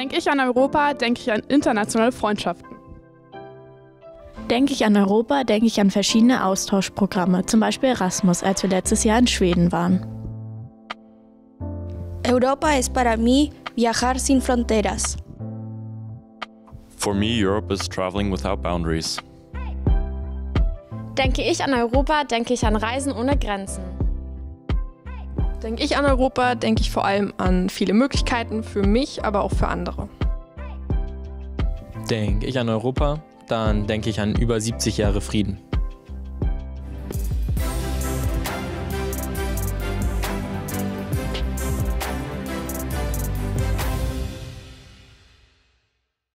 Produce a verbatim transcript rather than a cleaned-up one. Denke ich an Europa, denke ich an internationale Freundschaften. Denke ich an Europa, denke ich an verschiedene Austauschprogramme, zum Beispiel Erasmus, als wir letztes Jahr in Schweden waren. Europa ist para mí viajar sin fronteras. For me, Europe is traveling without boundaries. Denke ich an Europa, denke ich an Reisen ohne Grenzen. Denke ich an Europa, denke ich vor allem an viele Möglichkeiten für mich, aber auch für andere. Denke ich an Europa, dann denke ich an über siebzig Jahre Frieden.